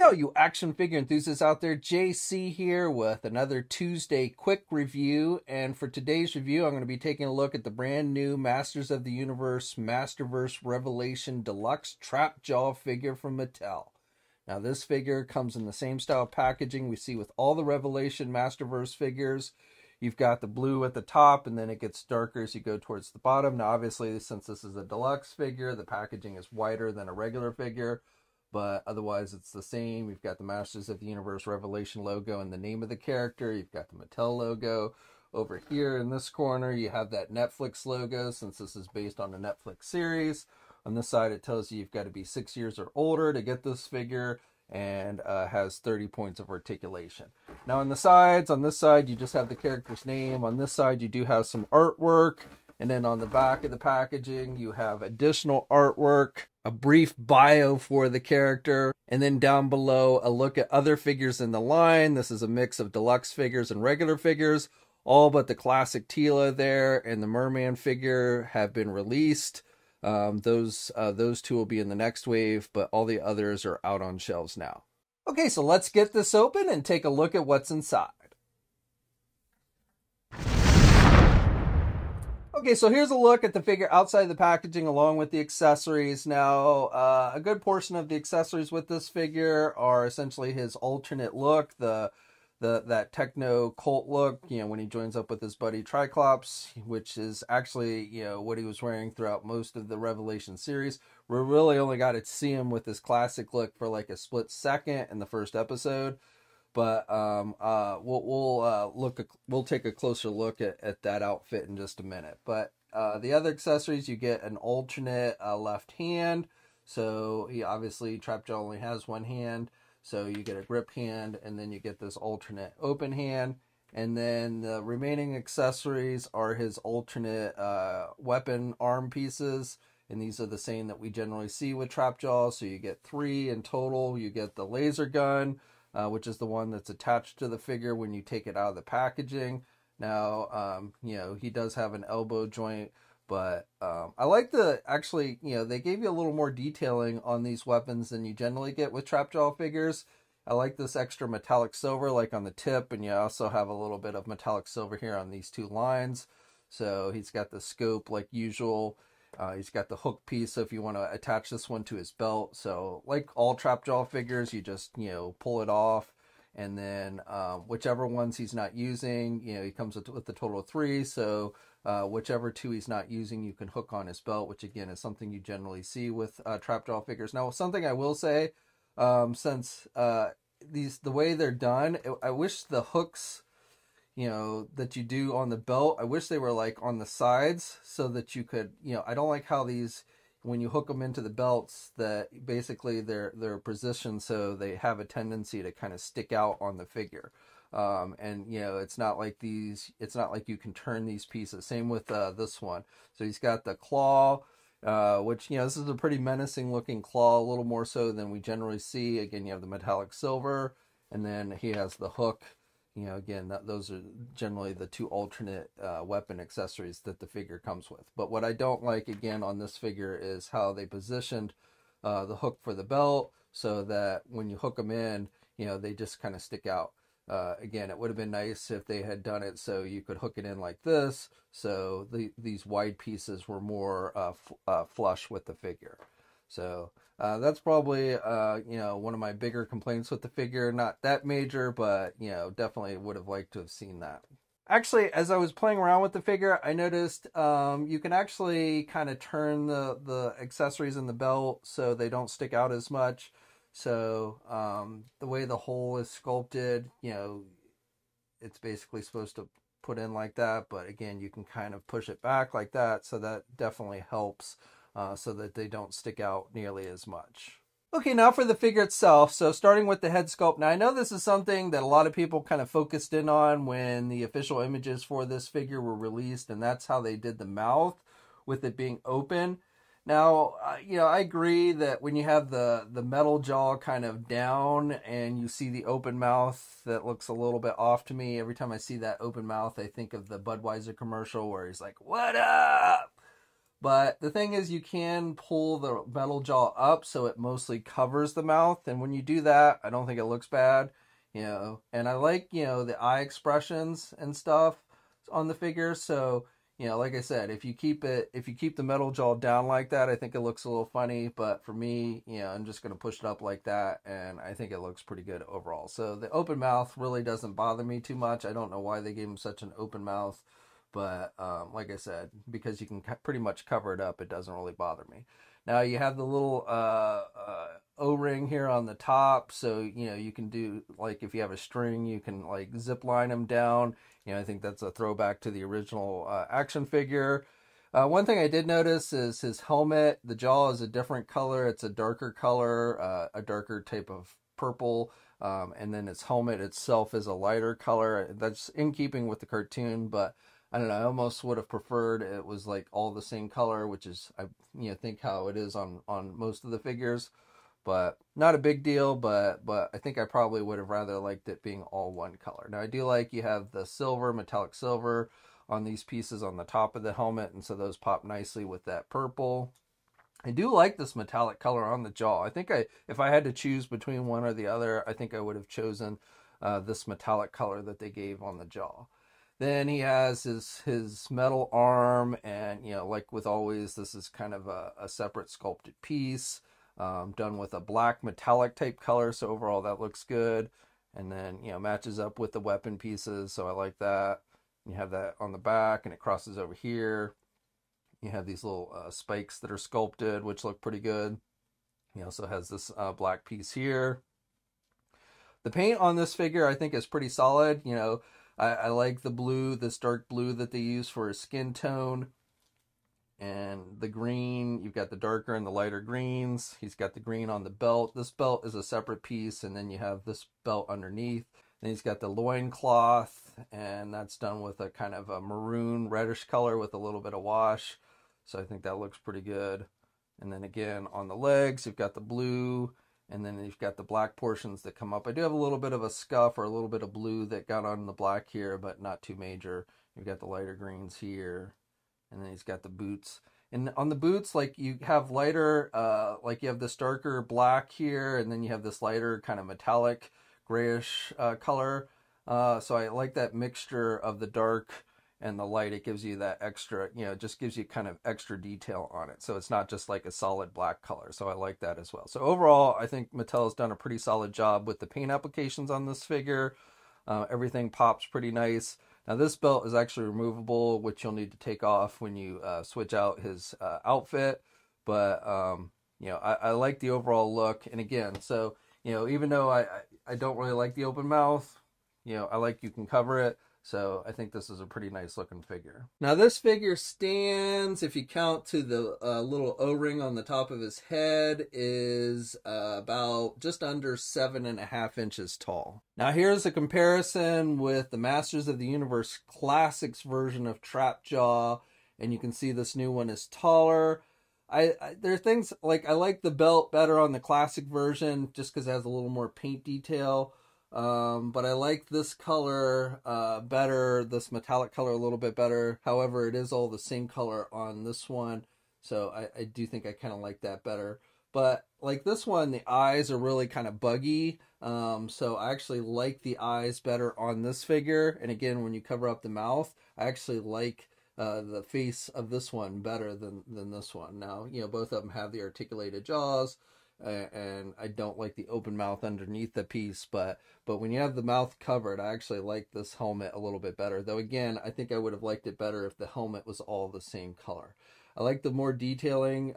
Yo, you action figure enthusiasts out there, JC here with another Tuesday quick review. And for today's review, I'm going to be taking a look at the brand new Masters of the Universe Masterverse Revelation Deluxe Trap Jaw figure from Mattel. Now, this figure comes in the same style packaging we see with all the Revelation Masterverse figures. You've got the blue at the top, and then it gets darker as you go towards the bottom. Now, obviously, since this is a deluxe figure, the packaging is wider than a regular figure. But otherwise, it's the same. You've got the Masters of the Universe Revelation logo and the name of the character. You've got the Mattel logo. Over here in this corner, you have that Netflix logo, since this is based on a Netflix series. On this side, it tells you you've got to be 6 years or older to get this figure, and has 30 points of articulation. Now, on the sides, on this side, you just have the character's name. On this side, you do have some artwork. And then on the back of the packaging, you have additional artwork, a brief bio for the character, and then down below, a look at other figures in the line. This is a mix of deluxe figures and regular figures. All but the classic Teela there and the Merman figure have been released. Those two will be in the next wave, but all the others are out on shelves now. Okay, so let's get this open and take a look at what's inside. Okay, so here's a look at the figure outside the packaging along with the accessories. Now, a good portion of the accessories with this figure are essentially his alternate look, that techno cult look, you know, when he joins up with his buddy Triclops, which is actually, you know, what he was wearing throughout most of the Revelation series. We really only got to see him with this classic look for like a split second in the first episode. But we'll take a closer look at that outfit in just a minute. But the other accessories, you get an alternate left hand. So he obviously, Trap Jaw only has one hand. So you get a grip hand, and then you get this alternate open hand. And then the remaining accessories are his alternate weapon arm pieces. And these are the same that we generally see with Trap Jaw. So you get three in total. You get the laser gun, which is the one that's attached to the figure when you take it out of the packaging. Now, you know, he does have an elbow joint, but I like the, actually, you know, they gave you a little more detailing on these weapons than you generally get with Trap Jaw figures. I like this extra metallic silver, like on the tip, and you also have a little bit of metallic silver here on these two lines. So he's got the scope like usual. He's got the hook piece, so if you want to attach this one to his belt. So like all Trap Jaw figures, you just, you know, pull it off. And then whichever ones he's not using, you know, he comes with a total of three. So whichever two he's not using, you can hook on his belt, which again is something you generally see with Trap Jaw figures. Now, something I will say, since the way they're done, I wish the hooks, you know, that you do on the belt, I wish they were like on the sides so that you could, you know, I don't like how these, when you hook them into the belts, that basically they're positioned so they have a tendency to kind of stick out on the figure. And you know, it's not like you can turn these pieces. Same with this one. So he's got the claw, which, you know, this is a pretty menacing looking claw, a little more so than we generally see. Again, you have the metallic silver, and then he has the hook. You know, again, those are generally the two alternate weapon accessories that the figure comes with. But what I don't like, again, on this figure is how they positioned the hook for the belt so that when you hook them in, you know, they just kind of stick out. Again, it would have been nice if they had done it so you could hook it in like this. So these wide pieces were more flush with the figure. So that's probably, you know, one of my bigger complaints with the figure. Not that major, but, you know, definitely would have liked to have seen that. Actually, as I was playing around with the figure, I noticed you can actually kind of turn the accessories in the belt so they don't stick out as much. So the way the hole is sculpted, you know, it's basically supposed to put in like that. But again, you can kind of push it back like that. So that definitely helps. So that they don't stick out nearly as much. Okay, now for the figure itself. So starting with the head sculpt. Now, I know this is something that a lot of people kind of focused in on when the official images for this figure were released, and that's how they did the mouth, with it being open. Now, you know, I agree that when you have the metal jaw kind of down and you see the open mouth, that looks a little bit off to me. Every time I see that open mouth, I think of the Budweiser commercial where he's like, "What up?" But the thing is, you can pull the metal jaw up so it mostly covers the mouth. And when you do that, I don't think it looks bad, you know. And I like, you know, the eye expressions and stuff on the figure. So, you know, like I said, if you keep the metal jaw down like that, I think it looks a little funny. But for me, you know, I'm just going to push it up like that. And I think it looks pretty good overall. So the open mouth really doesn't bother me too much. I don't know why they gave him such an open mouth. But like I said, because you can pretty much cover it up, it doesn't really bother me. Now you have the little O-ring here on the top. So, you know, you can do, like, if you have a string, you can, like, zip line them down. You know, I think that's a throwback to the original action figure. One thing I did notice is his helmet. The jaw is a different color. It's a darker color, a darker type of purple. And then his helmet itself is a lighter color. That's in keeping with the cartoon, but I don't know, I almost would have preferred it was like all the same color, which is, you know, think how it is on most of the figures. But not a big deal, but I think I probably would have rather liked it being all one color. Now I do like you have the silver, metallic silver on these pieces on the top of the helmet, and so those pop nicely with that purple. I do like this metallic color on the jaw. I think if I had to choose between one or the other, I think I would have chosen this metallic color that they gave on the jaw. Then he has his metal arm, and, you know, like with always, this is kind of a separate sculpted piece done with a black metallic type color. So overall, that looks good. And then, you know, matches up with the weapon pieces. So I like that. You have that on the back, and it crosses over here. You have these little spikes that are sculpted, which look pretty good. He also has this black piece here. The paint on this figure, I think, is pretty solid. You know, I like the blue, this dark blue that they use for his skin tone. And the green, you've got the darker and the lighter greens. He's got the green on the belt. This belt is a separate piece, and then you have this belt underneath. Then he's got the loincloth, and that's done with a kind of a maroon reddish color with a little bit of wash. So I think that looks pretty good. And then again, on the legs, you've got the blue. And then you've got the black portions that come up. I do have a little bit of a scuff or a little bit of blue that got on the black here, but not too major. You've got the lighter greens here. And then he's got the boots. And on the boots, like, you have lighter, like you have this darker black here, and then you have this lighter kind of metallic grayish color. So I like that mixture of the dark and the light. It gives you that extra, you know, it just gives you kind of extra detail on it. So it's not just like a solid black color. So I like that as well. So overall, I think Mattel's done a pretty solid job with the paint applications on this figure. Everything pops pretty nice. Now this belt is actually removable, which you'll need to take off when you switch out his outfit. But, you know, I like the overall look. And again, so, you know, even though I don't really like the open mouth, you know, I like you can cover it. So I think this is a pretty nice looking figure. Now this figure stands, if you count to the little O-ring on the top of his head, is about just under 7.5 inches tall. Now here's a comparison with the Masters of the Universe Classics version of Trap Jaw, and you can see this new one is taller. There are things, like, I like the belt better on the classic version just because it has a little more paint detail. But I like this color better, this metallic color a little bit better. However, it is all the same color on this one, so I do think I kind of like that better. But like this one, the eyes are really kind of buggy, so I actually like the eyes better on this figure. And again, when you cover up the mouth, I actually like the face of this one better than this one. Now, you know, both of them have the articulated jaws, and I don't like the open mouth underneath the piece, but when you have the mouth covered, I actually like this helmet a little bit better. Though again, I think I would have liked it better if the helmet was all the same color. I like the more detailing.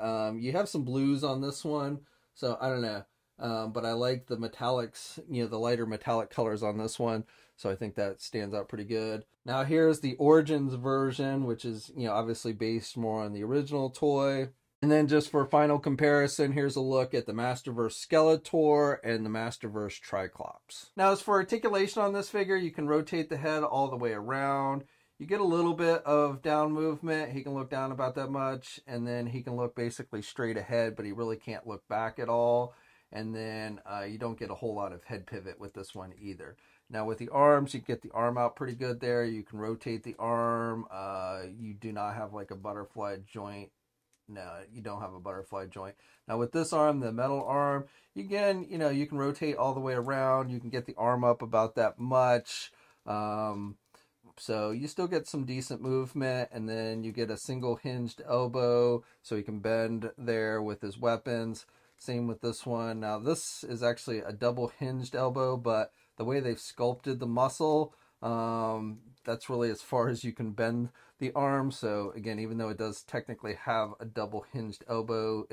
You have some blues on this one, so I don't know. But I like the metallics, you know, the lighter metallic colors on this one. So I think that stands out pretty good. Now here's the Origins version, which is, you know, obviously based more on the original toy. And then just for final comparison, here's a look at the Masterverse Skeletor and the Masterverse Triclops. Now as for articulation on this figure, you can rotate the head all the way around. You get a little bit of down movement. He can look down about that much, and then he can look basically straight ahead, but he really can't look back at all. And then you don't get a whole lot of head pivot with this one either. Now with the arms, you get the arm out pretty good there. You can rotate the arm. You do not have like a butterfly joint No, you don't have a butterfly joint. Now with this arm, the metal arm, again, you know, you can rotate all the way around. You can get the arm up about that much. So you still get some decent movement, and then you get a single hinged elbow, so he can bend there with his weapons. Same with this one. Now this is actually a double hinged elbow, but the way they've sculpted the muscle, that's really as far as you can bend the arm. So again, even though it does technically have a double hinged elbow,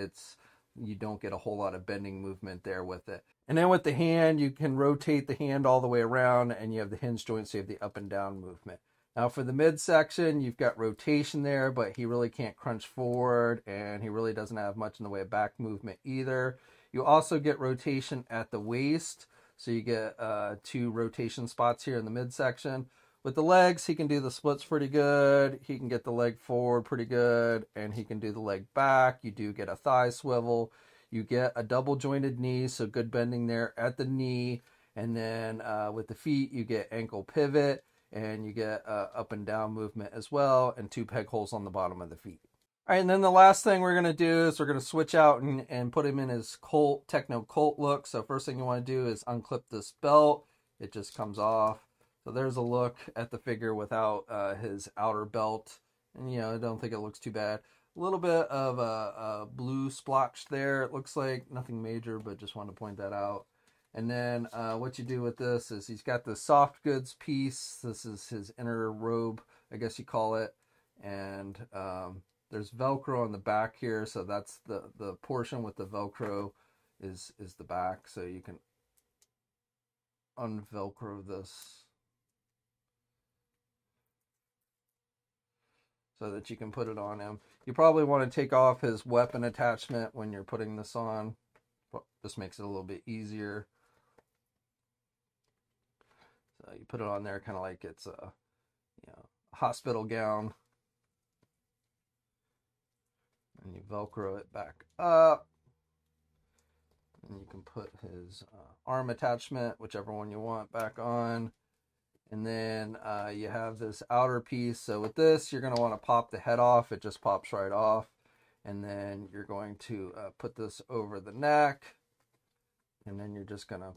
you don't get a whole lot of bending movement there with it. And then with the hand, you can rotate the hand all the way around, and you have the hinge joint, so you have the up and down movement. Now for the midsection, you've got rotation there, but he really can't crunch forward, and he really doesn't have much in the way of back movement either. You also get rotation at the waist, so you get two rotation spots here in the midsection. With the legs, he can do the splits pretty good. He can get the leg forward pretty good, and he can do the leg back. You do get a thigh swivel. You get a double jointed knee, so good bending there at the knee. And then with the feet, you get ankle pivot, and you get up and down movement as well, and two peg holes on the bottom of the feet. All right, and then the last thing we're going to do is we're going to switch out and put him in his Colt, techno Colt look. So first thing you want to do is unclip this belt. It just comes off. So there's a look at the figure without his outer belt. And, you know, I don't think it looks too bad. A little bit of a blue splotch there, it looks like. Nothing major, but just wanted to point that out. And then what you do with this is he's got the soft goods piece. This is his inner robe, I guess you call it. And there's Velcro on the back here. So that's the portion with the Velcro is the back. So you can un-Velcro this, so that you can put it on him. You probably want to take off his weapon attachment when you're putting this on. This makes it a little bit easier. So you put it on there kind of like it's a, you know, hospital gown. And you Velcro it back up. And you can put his arm attachment, whichever one you want, back on. And then you have this outer piece. So with this, you're going to want to pop the head off. It just pops right off. And then you're going to put this over the neck. And then you're just going to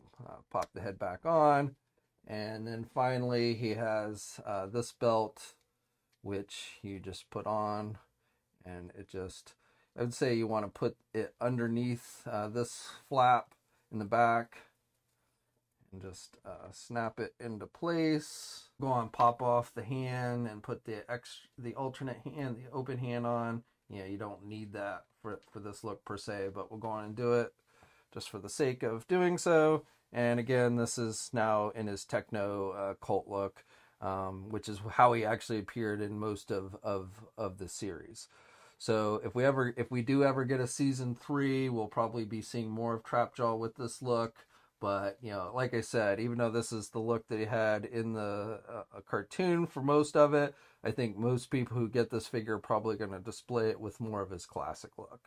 pop the head back on. And then finally, he has this belt, which you just put on. And it just, I would say you want to put it underneath this flap in the back. And just snap it into place. Go on, pop off the hand and put the alternate hand, the open hand on. Yeah, you don't need that for this look per se, but we'll go on and do it just for the sake of doing so. And again, this is now in his techno Colt look, which is how he actually appeared in most of the series. So if we do ever get a season 3, we'll probably be seeing more of Trap Jaw with this look. But, you know, like I said, even though this is the look that he had in the cartoon for most of it, I think most people who get this figure are probably going to display it with more of his classic look.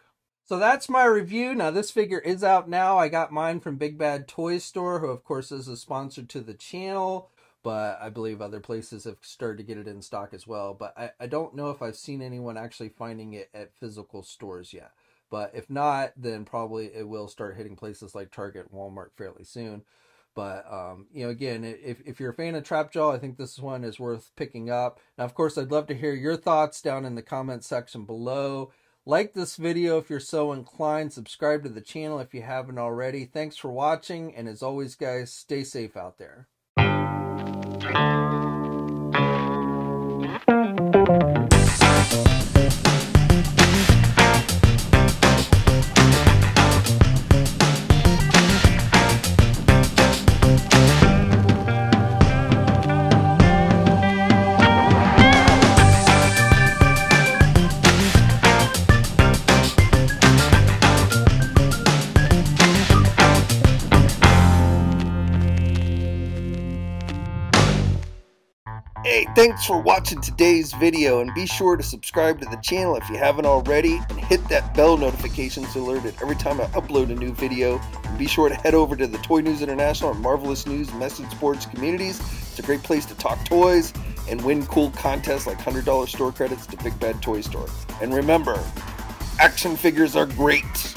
So that's my review. Now, this figure is out now. I got mine from Big Bad Toy Store, who, of course, is a sponsor to the channel. But I believe other places have started to get it in stock as well. But I don't know if I've seen anyone actually finding it at physical stores yet. But if not, then probably it will start hitting places like Target and Walmart fairly soon. But, you know, again, if you're a fan of Trap Jaw, I think this one is worth picking up. Now, of course, I'd love to hear your thoughts down in the comments section below. Like this video if you're so inclined. Subscribe to the channel if you haven't already. Thanks for watching. And as always, guys, stay safe out there. Thanks for watching today's video, and be sure to subscribe to the channel if you haven't already, and hit that bell notification so you're alerted every time I upload a new video. And be sure to head over to the Toy News International and Marvelous News message boards communities. It's a great place to talk toys and win cool contests like $100 store credits to Big Bad Toy Store. And remember, action figures are great.